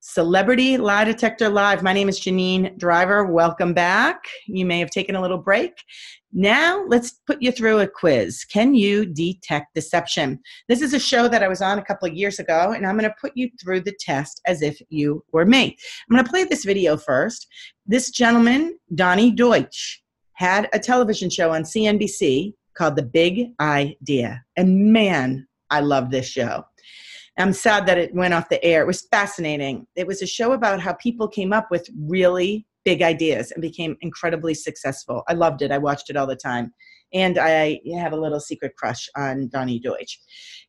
Celebrity Lie Detector Live. My name is Janine Driver. Welcome back. You may have taken a little break. Now let's put you through a quiz. Can you detect deception? This is a show that I was on a couple of years ago, and I'm going to put you through the test as if you were me. I'm going to play this video first. This gentleman, Donny Deutsch, had a television show on CNBC called The Big Idea. And man, I love this show. I'm sad that it went off the air. It was fascinating. It was a show about how people came up with really big ideas and became incredibly successful. I loved it. I watched it all the time. And I have a little secret crush on Donny Deutsch.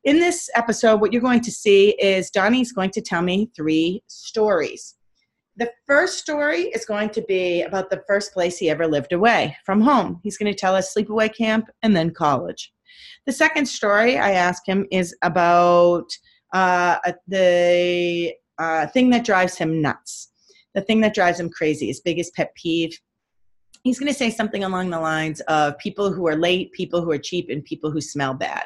In this episode, what you're going to see is Donny's going to tell me three stories. The first story is going to be about the first place he ever lived away from home. He's going to tell us sleepaway camp and then college. The second story I ask him is about the thing that drives him nuts, the thing that drives him crazy, his biggest pet peeve. He's going to say something along the lines of people who are late, people who are cheap, and people who smell bad.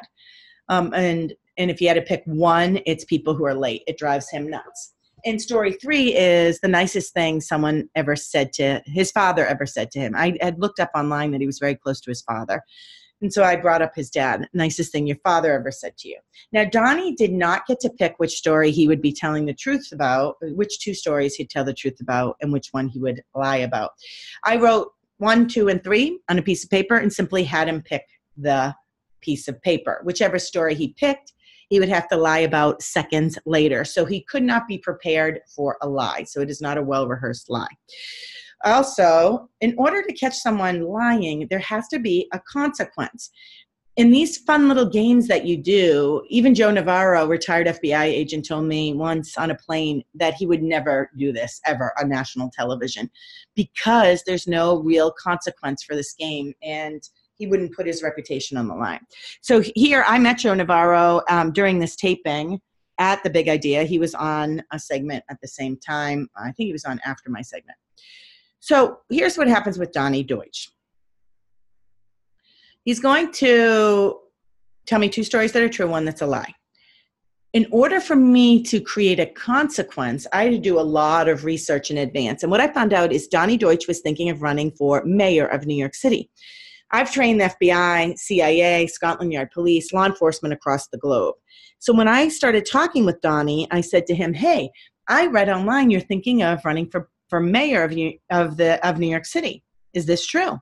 And if you had to pick one, it's people who are late. It drives him nuts. And story three is the nicest thing someone ever said to his father ever said to him. I had looked up online that he was very close to his father. And so I brought up his dad, nicest thing your father ever said to you. Now, Donny did not get to pick which story he would be telling the truth about, which two stories he'd tell the truth about, and which one he would lie about. I wrote 1, 2, and 3 on a piece of paper and simply had him pick the piece of paper. Whichever story he picked, he would have to lie about seconds later. So he could not be prepared for a lie. So it is not a well-rehearsed lie. Also, in order to catch someone lying, there has to be a consequence. In these fun little games that you do, even Joe Navarro, retired FBI agent, told me once on a plane that he would never do this ever on national television because there's no real consequence for this game, and he wouldn't put his reputation on the line. So here, I met Joe Navarro during this taping at The Big Idea. He was on a segment at the same time. I think he was on after my segment. So here's what happens with Donny Deutsch. He's going to tell me two stories that are true, one that's a lie. In order for me to create a consequence, I had to do a lot of research in advance. And what I found out is Donny Deutsch was thinking of running for mayor of New York City. I've trained the FBI, CIA, Scotland Yard police, law enforcement across the globe. So when I started talking with Donny, I said to him, hey, I read online you're thinking of running for mayor of New York City. Is this true?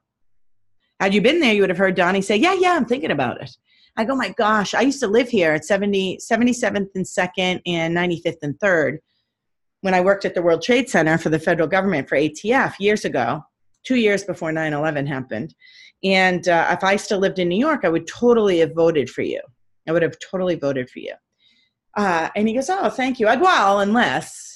Had you been there, you would have heard Donny say, yeah, I'm thinking about it. I go, my gosh, I used to live here at 77th and 2nd and 95th and 3rd when I worked at the World Trade Center for the federal government for ATF years ago, 2 years before 9/11 happened. And if I still lived in New York, I would totally have voted for you. I would have totally voted for you. And he goes, oh, thank you. I go, well, unless...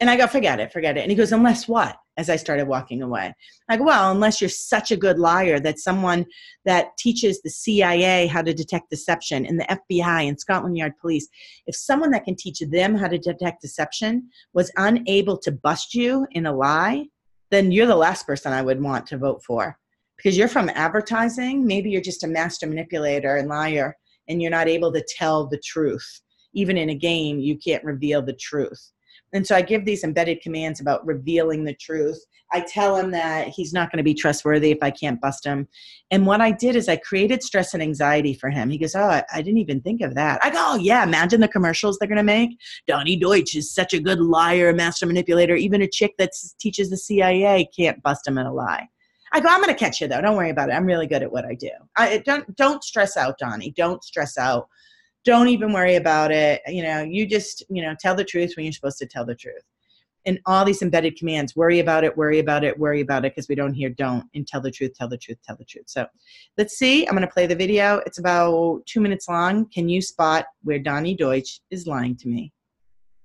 And I go, forget it. And he goes, unless what? As I started walking away. I go, well, unless you're such a good liar that someone that teaches the CIA how to detect deception and the FBI and Scotland Yard police, if someone that can teach them how to detect deception was unable to bust you in a lie, then you're the last person I would want to vote for. Because you're from advertising, maybe you're just a master manipulator and liar, and you're not able to tell the truth. Even in a game, you can't reveal the truth. And so I give these embedded commands about revealing the truth. I tell him that he's not going to be trustworthy if I can't bust him. And what I did is I created stress and anxiety for him. He goes, oh, I didn't even think of that. I go, oh, yeah, imagine the commercials they're going to make. Donny Deutsch is such a good liar, master manipulator. Even a chick that teaches the CIA can't bust him in a lie. I go, I'm going to catch you, though. Don't worry about it. I'm really good at what I do. Don't stress out, Donny. Don't stress out. Don't even worry about it. You just, tell the truth when you're supposed to tell the truth. And all these embedded commands, worry about it, because we don't hear don't, and tell the truth. So let's see. I'm going to play the video. It's about 2 minutes long. Can you spot where Donny Deutsch is lying to me?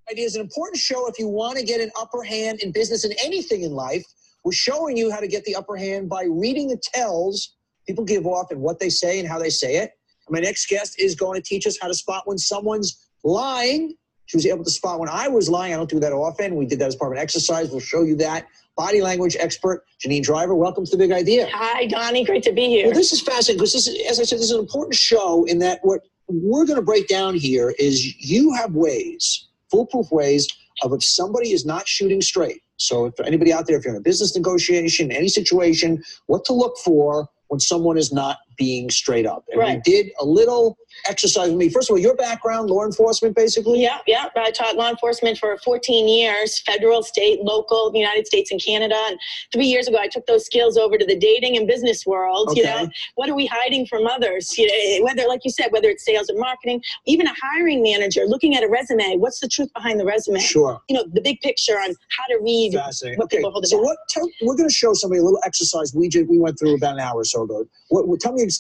It is an important show if you want to get an upper hand in business and anything in life. We're showing you how to get the upper hand by reading the tells people give off and what they say and how they say it. My next guest is going to teach us how to spot when someone's lying. She was able to spot when I was lying. I don't do that often. We did that as part of an exercise. We'll show you that. Body language expert, Janine Driver, welcome to The Big Idea. Hi, Donny. Great to be here. Well, this is fascinating because, as I said, this is an important show in that what we're going to break down here is you have ways, foolproof ways, of if somebody is not shooting straight. So if anybody out there, if you're in a business negotiation, any situation, what to look for when someone is not being straight up. And right. We did a little exercise with me. First of all, your background, law enforcement, basically? Yeah. I taught law enforcement for 14 years, federal, state, local, the United States and Canada. And 3 years ago, I took those skills over to the dating and business world. Okay. You know, what are we hiding from others? You know, whether, like you said, whether it's sales or marketing, even a hiring manager, looking at a resume, what's the truth behind the resume? Sure. You know, the big picture on how to read what people hold about. We're going to show somebody a little exercise we went through about an hour or so ago.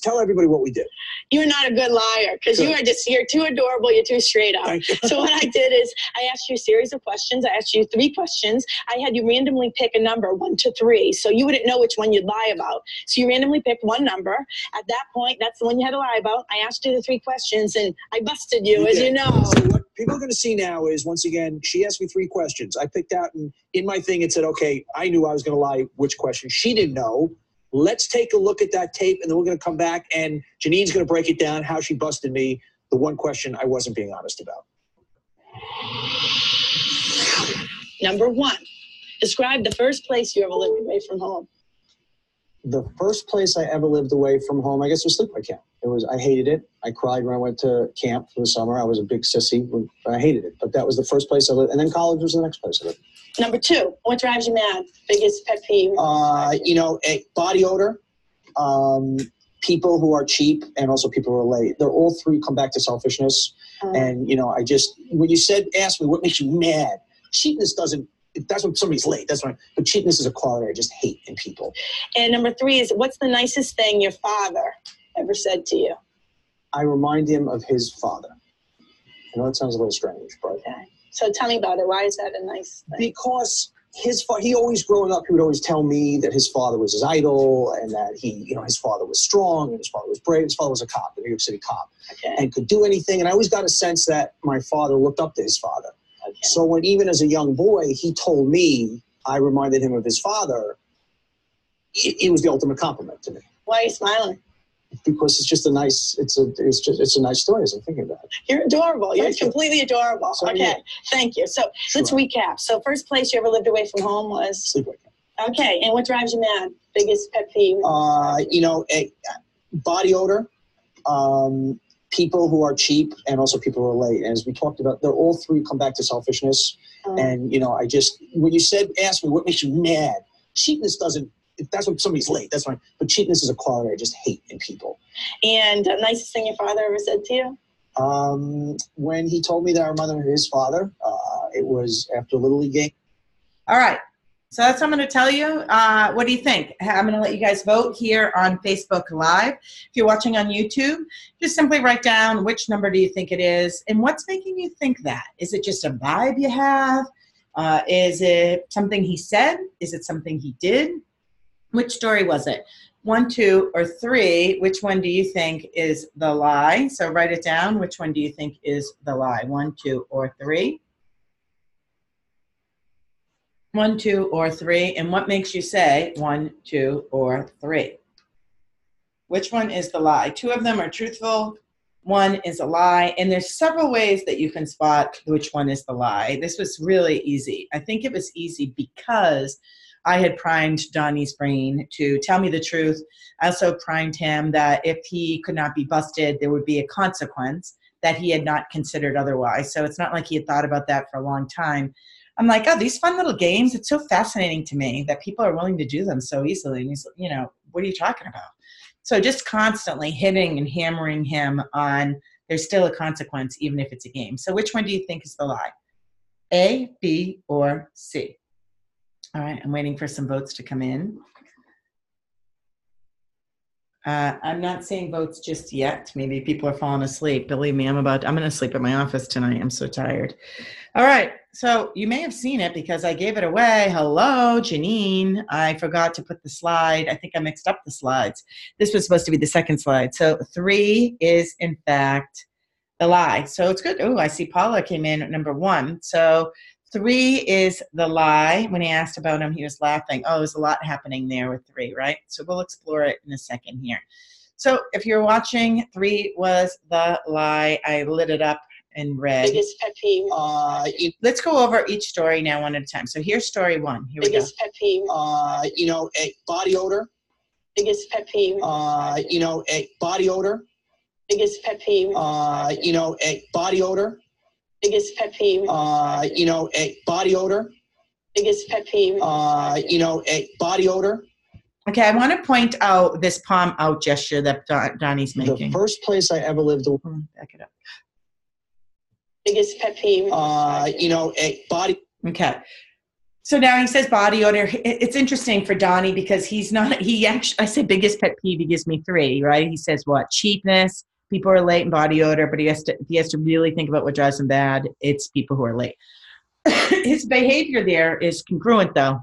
Tell everybody what we did. You're not a good liar because you are just, you're too adorable. You're too straight up. So what I did is I asked you a series of questions. I asked you 3 questions. I had you randomly pick a number 1 to 3. So you wouldn't know which one you'd lie about. So you randomly picked one number. At that point, that's the one you had to lie about. I asked you the 3 questions and I busted you, as you know. So what people are going to see now is, once again, she asked me 3 questions. I picked out, and in my thing, it said, okay, I knew I was going to lie which question. She didn't know. Let's take a look at that tape, and then we're going to come back, and Janine's going to break it down, how she busted me, the one question I wasn't being honest about. Number 1, describe the first place you ever lived away from home. The first place I ever lived away from home, I guess, was sleepaway camp. It was, I hated it. I cried when I went to camp for the summer. I was a big sissy. I hated it. But that was the first place I lived. And then college was the next place I lived. Number 2, what drives you mad? Biggest pet peeve? You know, body odor, people who are cheap, and also people who are late. They're all three come back to selfishness. And, you know, I just, when you said, ask me, what makes you mad? Cheapness doesn't, that's when somebody's late. That's when, but cheapness is a quality I just hate in people. And number 3 is, what's the nicest thing your father ever said to you? I remind him of his father. I know it sounds a little strange, but... Okay. So tell me about it. Why is that a nice thing? Because his father, he always, growing up, he would always tell me that his father was his idol and that he, you know, his father was strong and his father was brave. His father was a cop, a New York City cop, and could do anything. And I always got a sense that my father looked up to his father. So when, even as a young boy, he told me, I reminded him of his father, it was the ultimate compliment to me. Why are you smiling? Because it's just a nice, it's a nice story as I'm thinking about it. You're adorable. You're completely adorable. So, okay. Thank you. So let's recap. So first place you ever lived away from home was? Sleepaway camp. Okay. And what drives you mad? Biggest pet peeve? You know, body odor, people who are cheap, and also people who are late. And as we talked about, they're all three come back to selfishness. And, you know, I just, when you said, ask me, what makes you mad? Cheapness doesn't, that's when somebody's late. That's fine. But cheapness is a quality I just hate in people. And the nicest thing your father ever said to you? When he told me that I reminded him of his father, it was after a Little League game. All right. So that's what I'm going to tell you. What do you think? I'm going to let you guys vote here on Facebook Live. If you're watching on YouTube, just simply write down which number do you think it is and what's making you think that. Is it just a vibe you have? Is it something he said? Is it something he did? Which story was it? 1, 2, or 3, which one do you think is the lie? So write it down. Which one do you think is the lie? 1, 2, or 3. 1, 2, or 3. And what makes you say 1, 2, or 3? Which one is the lie? 2 of them are truthful. 1 is a lie. And there's several ways that you can spot which one is the lie. This was really easy. I think it was easy because I had primed Donny's brain to tell me the truth. I also primed him that if he could not be busted, there would be a consequence that he had not considered otherwise. So it's not like he had thought about that for a long time. I'm like, oh, these fun little games, it's so fascinating to me that people are willing to do them so easily. And he's, you know, what are you talking about? So just constantly hitting and hammering him on there's still a consequence, even if it's a game. So which one do you think is the lie? A, B, or C? All right, I'm waiting for some votes to come in. I'm not seeing votes just yet. Maybe people are falling asleep. Believe me, I'm going to sleep at my office tonight. I'm so tired. All right, so you may have seen it because I gave it away. Hello, Janine. I forgot to put the slide. I think I mixed up the slides. This was supposed to be the second slide. So 3 is, in fact, the lie. So it's good. Oh, I see Paula came in at number 1. So 3 is the lie. When I asked about him, he was laughing. Oh, there's a lot happening there with 3, right? So we'll explore it in a second here. So if you're watching, 3 was the lie. I lit it up and read. Biggest pet peeve. Let's go over each story now one at a time. So here's story one. Here we go. Biggest pet peeve. You know, a body odor. Biggest pet peeve. You know, a body odor. Biggest pet peeve. You know, a body odor. Biggest pet peeve. You know, a body odor. Biggest pet peeve. You know, a body odor. Okay, I want to point out this palm out gesture that Donnie's making. The first place I ever lived. Back it up. Biggest pet peeve. You know, a body. Okay. So now he says body odor. It's interesting for Donnie because he's not, he actually, I say biggest pet peeve, he gives me three, right? He says what? Cheapness, people are late, and body odor, but he has to really think about what drives him bad. It's people who are late. His behavior there is congruent though.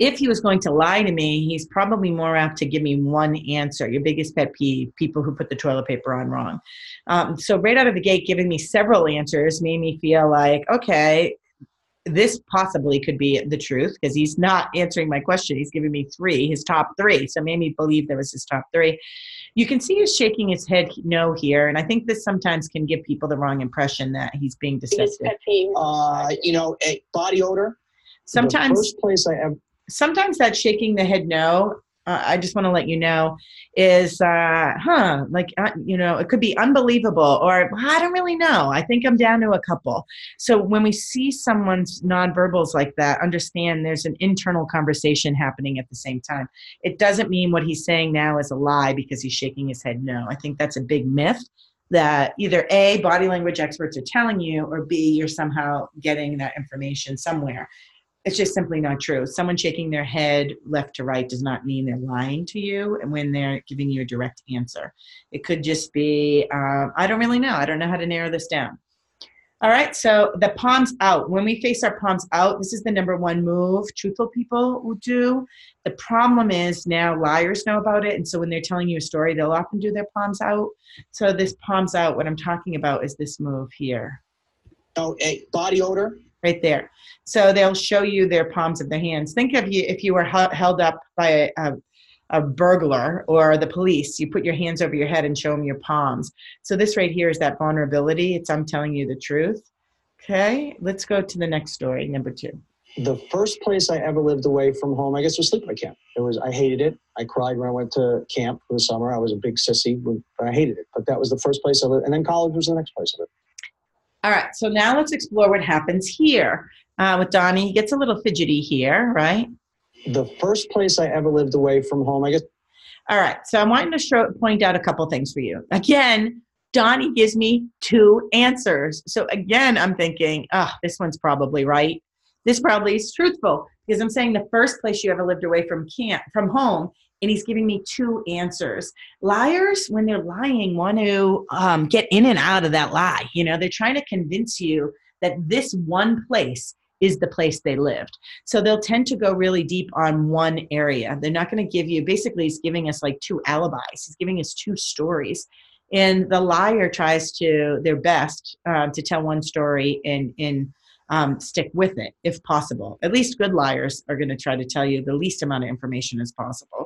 If he was going to lie to me, he's probably more apt to give me one answer. Your biggest pet peeve, people who put the toilet paper on wrong. So right out of the gate, giving me several answers made me feel like, okay, this possibly could be the truth because he's not answering my question. He's giving me three, his top three. So made me believe that was his top three. You can see he's shaking his head no here. And I think this sometimes can give people the wrong impression that he's being deceptive. Biggest pet peeve, you know, a body odor. Sometimes, the first place I am. Sometimes that shaking the head no, I just want to let you know, is, you know, it could be unbelievable or well, I don't really know. I think I'm down to a couple. So when we see someone's nonverbals like that, understand there's an internal conversation happening at the same time. It doesn't mean what he's saying now is a lie because he's shaking his head no. I think that's a big myth that either A, body language experts are telling you, or B, you're somehow getting that information somewhere. It's just simply not true. Someone shaking their head left to right does not mean they're lying to you and when they're giving you a direct answer. It could just be, I don't really know. I don't know how to narrow this down. All right, so the palms out. When we face our palms out, this is the number one move truthful people will do. The problem is now liars know about it, and so when they're telling you a story, they'll often do their palms out. So this palms out, what I'm talking about is this move here. Oh, a body odor. Right there. So they'll show you their palms of their hands. Think of you if you were held up by a burglar or the police, you put your hands over your head and show them your palms. So this right here is that vulnerability. It's I'm telling you the truth. Okay, let's go to the next story, number two. The first place I ever lived away from home, I guess, was sleepaway camp. I hated it. I cried when I went to camp for the summer. I was a big sissy, but I hated it. But that was the first place I lived. And then college was the next place I lived. All right, so now let's explore what happens here. With Donnie, he gets a little fidgety here, right? The first place I ever lived away from home, I guess. All right, so I'm wanting to point out a couple things for you. Again, Donnie gives me two answers. So again, I'm thinking, oh, this one's probably right. This probably is truthful because I'm saying the first place you ever lived away from home, and he's giving me two answers. Liars, when they're lying, want to get in and out of that lie. You know, they're trying to convince you that this one place is the place they lived. So they'll tend to go really deep on one area. They're not going to give you, basically he's giving us like two alibis. He's giving us two stories. And the liar tries to their best to tell one story and stick with it if possible. At least good liars are going to try to tell you the least amount of information as possible.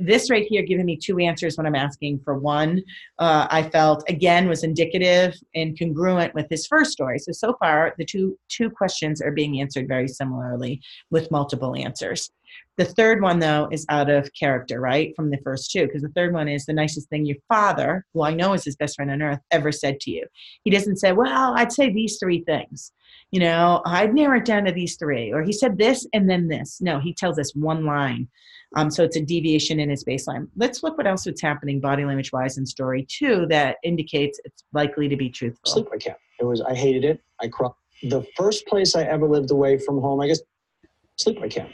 This right here giving me two answers when I'm asking for one, I felt again was indicative and congruent with his first story. So far the two questions are being answered very similarly with multiple answers. The third one though is out of character, right? From the first two, because the third one is the nicest thing your father, who I know is his best friend on earth, ever said to you. He doesn't say, well, I'd say these three things. You know, I'd narrow it down to these three, or he said this and then this. No, he tells us one line. So it's a deviation in his baseline. Let's look what else is happening body language wise in story two that indicates it's likely to be truthful. Sleep camp. I hated it. I cried. The first place I ever lived away from home, I guess, sleep camp.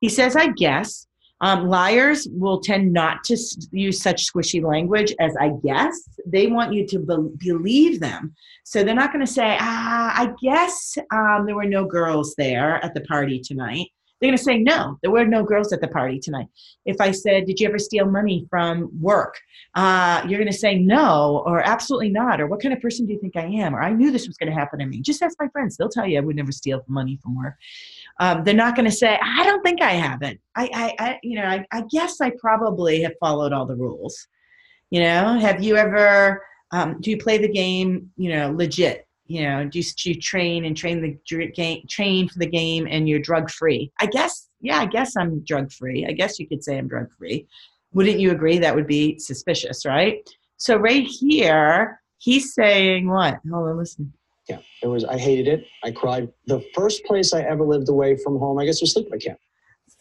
He says, I guess. Liars will tend not to use such squishy language as I guess. They want you to believe them. So they're not going to say, I guess there were no girls there at the party tonight. They're going to say, no, there were no girls at the party tonight. If I said, did you ever steal money from work? You're going to say no, or absolutely not, or what kind of person do you think I am? Or I knew this was going to happen to me. Just ask my friends. They'll tell you I would never steal money from work. They're not going to say, I don't think I haven't. I guess I probably have followed all the rules. You know, have you ever Do you play the game, legit? Do you train and train the game, train for the game, and you're drug free? I guess, yeah, I guess I'm drug free. I guess you could say I'm drug free. Wouldn't you agree? That would be suspicious, right? So right here, he's saying what? Hold on, listen. Yeah, it was, I hated it. I cried. The first place I ever lived away from home, I guess, was sleepaway camp.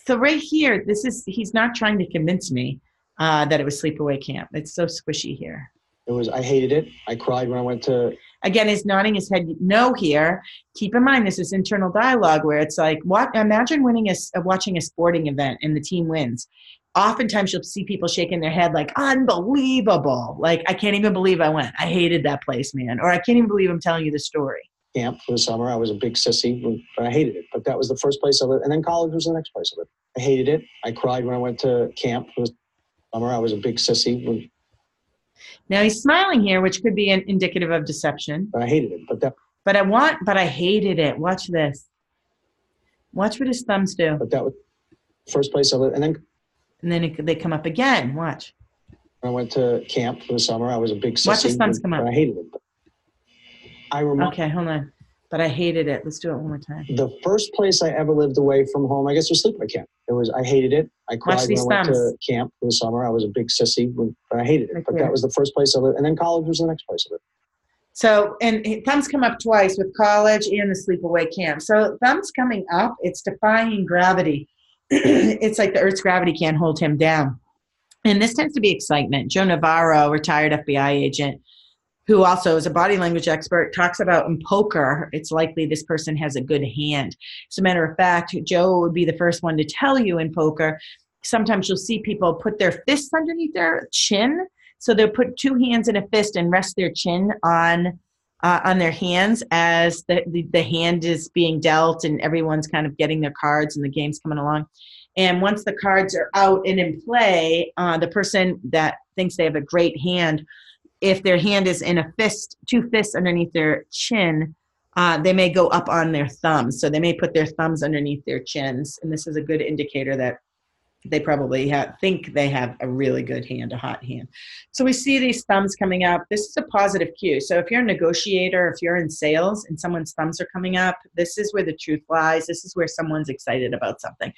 So right here, this is, he's not trying to convince me that it was sleepaway camp. It's so squishy here. It was, I hated it. I cried when I went to... Again, he's nodding his head no here. Keep in mind, this is internal dialogue where it's like, what? Imagine winning watching a sporting event and the team wins. Oftentimes you'll see people shaking their head like, unbelievable. Like, I can't even believe I went. I hated that place, man. Or I can't even believe I'm telling you the story. Camp for the summer. I was a big sissy, but I hated it. But that was the first place I lived. And then college was the next place I lived. I hated it. I cried when I went to camp for the summer. I was a big sissy. Now he's smiling here, which could be indicative of deception. I hated it. But I hated it. Watch this. Watch what his thumbs do. But that was the first place I lived. And then they come up again. Watch. I went to camp for the summer. I was a big sissy. Watch his thumbs come up. I hated it. I remember. Okay, hold on. But I hated it. Let's do it one more time. The first place I ever lived away from home, I guess, was sleepaway camp. It was, I hated it. I cried when I went to camp for the summer. I was a big sissy, but I hated it. But that was the first place I lived. And then college was the next place I lived. So, and thumbs come up twice with college and the sleepaway camp. So thumbs coming up, it's defying gravity. It's like the Earth's gravity can't hold him down. And this tends to be excitement. Joe Navarro, retired FBI agent, who also is a body language expert, talks about in poker, it's likely this person has a good hand. As a matter of fact, Joe would be the first one to tell you in poker, sometimes you'll see people put their fists underneath their chin. So they'll put two hands in a fist and rest their chin on their hands as the hand is being dealt and everyone's kind of getting their cards and the game's coming along. And once the cards are out and in play, the person that thinks they have a great hand, if their hand is in a fist, two fists underneath their chin, they may go up on their thumbs. So they may put their thumbs underneath their chins. And this is a good indicator that they probably think they have a really good hand, a hot hand. So we see these thumbs coming up. This is a positive cue. So if you're a negotiator, if you're in sales and someone's thumbs are coming up, this is where the truth lies. This is where someone's excited about something.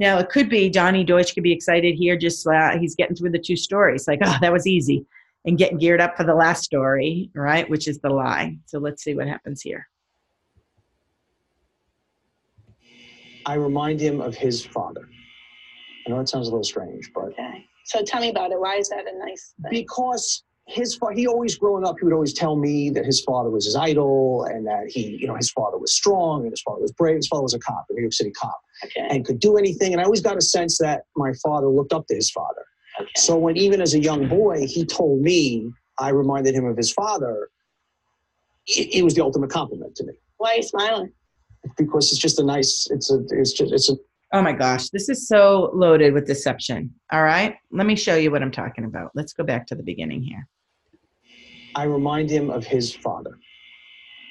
Now it could be Donny Deutsch could be excited here. Just he's getting through the two stories. Like, oh, that was easy. And getting geared up for the last story, right? Which is the lie. So let's see what happens here. I remind him of his father. I know it sounds a little strange, but... Okay. So tell me about it. Why is that a nice thing? Because his father, he always, growing up, he would always tell me that his father was his idol and that he, his father was strong and his father was brave. His father was a cop, a New York City cop, and could do anything. And I always got a sense that my father looked up to his father. Okay. So when even as a young boy, he told me, I reminded him of his father, it was the ultimate compliment to me. Why are you smiling? Because it's just a nice, it's a. Oh my gosh, this is so loaded with deception. All right, let me show you what I'm talking about. Let's go back to the beginning here. I remind him of his father.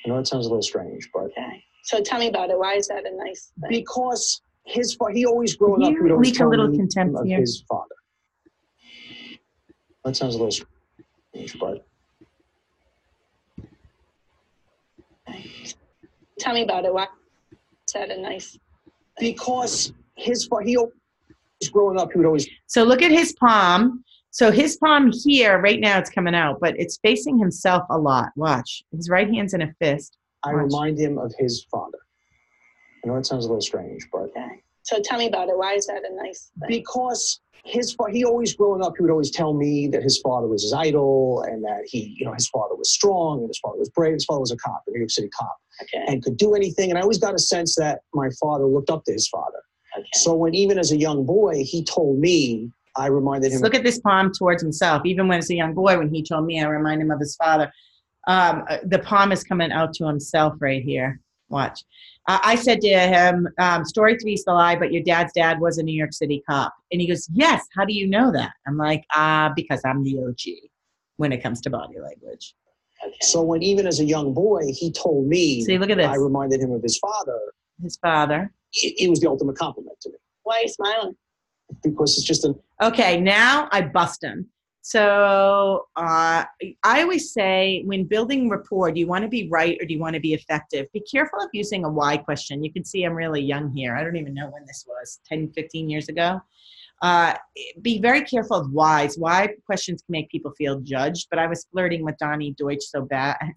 I know it sounds a little strange, but. Okay. So tell me about it. Why is that a nice thing? Because his father, he always growing up, he would always tell me of his father. That sounds a little strange, but. Tell me about it. Why is that a nice? Because his, he always, growing up, he would always. So look at his palm. So his palm here, right now it's coming out, but it's facing himself a lot. Watch. His right hand's in a fist. Watch. I remind him of his father. I know it sounds a little strange, but. Okay. So tell me about it. Why is that a nice thing? Because his father, he always, growing up, he would always tell me that his father was his idol and that he, his father was strong and his father was brave. His father was a cop, a New York City cop, and could do anything. And I always got a sense that my father looked up to his father. Okay. So when even as a young boy, he told me, I reminded him. Look at this palm towards himself. Even when as a young boy, when he told me, I remind him of his father. The palm is coming out to himself right here. Watch. I said to him, story three is the lie, but your dad's dad was a New York City cop. And he goes, yes, how do you know that? I'm like, because I'm the OG when it comes to body language. Okay. So when even as a young boy, he told me, see, look at this. I reminded him of his father. His father. It was the ultimate compliment to me. Why are you smiling? Because it's just an... Okay, now I bust him. So I always say, when building rapport, do you want to be right or do you want to be effective? Be careful of using a why question. You can see I'm really young here. I don't even know when this was, 10, 15 years ago. Be very careful of whys. Why questions can make people feel judged, but I was flirting with Donny Deutsch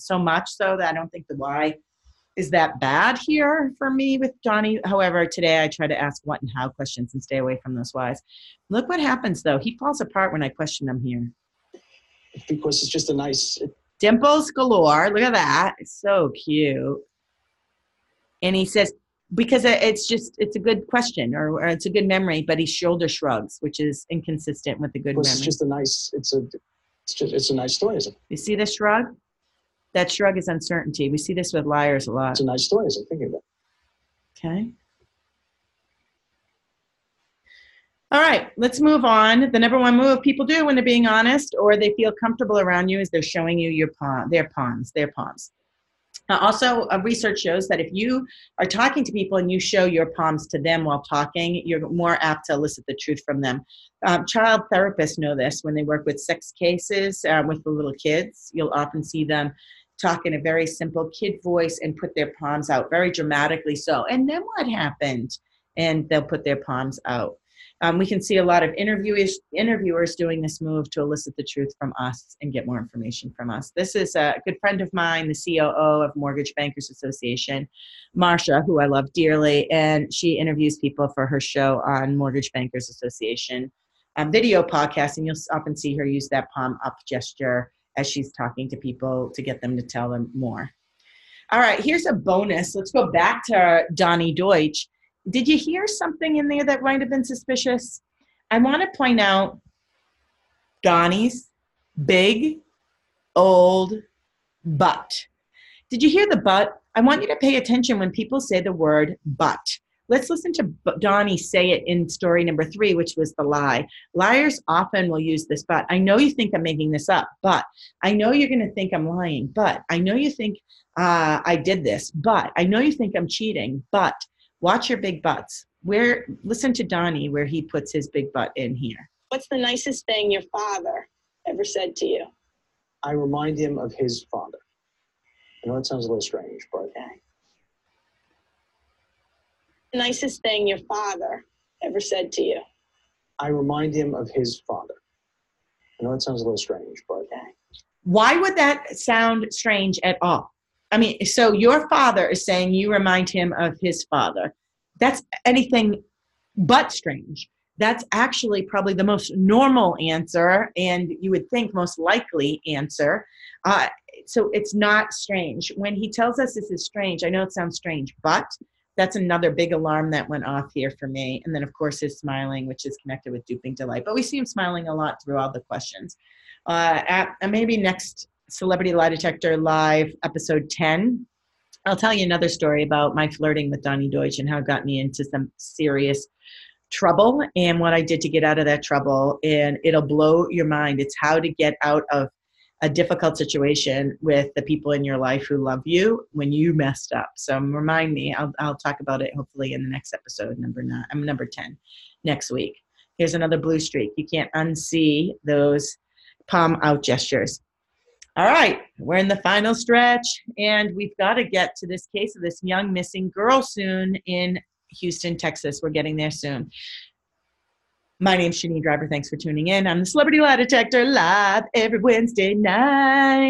so much so that I don't think the why is that bad here for me with Donny. However, today I try to ask what and how questions and stay away from those whys. Look what happens though. He falls apart when I question him here. Because it's just a nice... Dimples galore. Look at that. It's so cute. And he says, because it's a good question or it's a good memory, but he shoulder shrugs, which is inconsistent with the good memory. It's just a nice, it's a nice story, isn't it? You see the shrug? That shrug is uncertainty. We see this with liars a lot. It's a nice story, isn't it? Thinking about it. Okay. All right, let's move on. The number one move people do when they're being honest or they feel comfortable around you is they're showing you your their palms. Also, research shows that if you are talking to people and you show your palms to them while talking, you're more apt to elicit the truth from them. Child therapists know this when they work with sex cases with the little kids. You'll often see them talk in a very simple kid voice and put their palms out very dramatically so. And then what happened? And they'll put their palms out. We can see a lot of interviewers doing this move to elicit the truth from us and get more information from us. This is a good friend of mine, the COO of Mortgage Bankers Association, Marsha, who I love dearly, and she interviews people for her show on Mortgage Bankers Association video podcast, and you'll often see her use that palm up gesture as she's talking to people to get them to tell them more. All right, here's a bonus. Let's go back to Donny Deutsch. Did you hear something in there that might have been suspicious? I want to point out Donny's big, old butt. Did you hear the butt? I want you to pay attention when people say the word butt. Let's listen to Donny say it in story number 3, which was the lie. Liars often will use this but. I know you think I'm making this up, but. I know you're going to think I'm lying, but. I know you think I did this, but. I know you think I'm cheating, but. Watch your big butts. Listen to Donny where he puts his big butt in here. What's the nicest thing your father ever said to you? I remind him of his father. I know it sounds a little strange, but... Okay. The nicest thing your father ever said to you? I remind him of his father. I know it sounds a little strange, but... Okay. Why would that sound strange at all? I mean, so your father is saying you remind him of his father. That's anything but strange. That's actually probably the most normal answer and you would think most likely answer. So it's not strange. When he tells us this is strange, I know it sounds strange, but that's another big alarm that went off here for me. And then of course his smiling, which is connected with duping delight. But we see him smiling a lot through all the questions. Maybe next Celebrity Lie Detector Live, episode 10. I'll tell you another story about my flirting with Donny Deutsch and how it got me into some serious trouble and what I did to get out of that trouble. And it'll blow your mind. It's how to get out of a difficult situation with the people in your life who love you when you messed up. So remind me, I'll talk about it hopefully in the next episode, number 10, next week. Here's another blue streak. You can't unsee those palm out gestures. All right, we're in the final stretch, and we've got to get to this case of this young missing girl soon in Houston, Texas. We're getting there soon. My name's Janine Driver. Thanks for tuning in. I'm the Celebrity Lie Detector live every Wednesday night.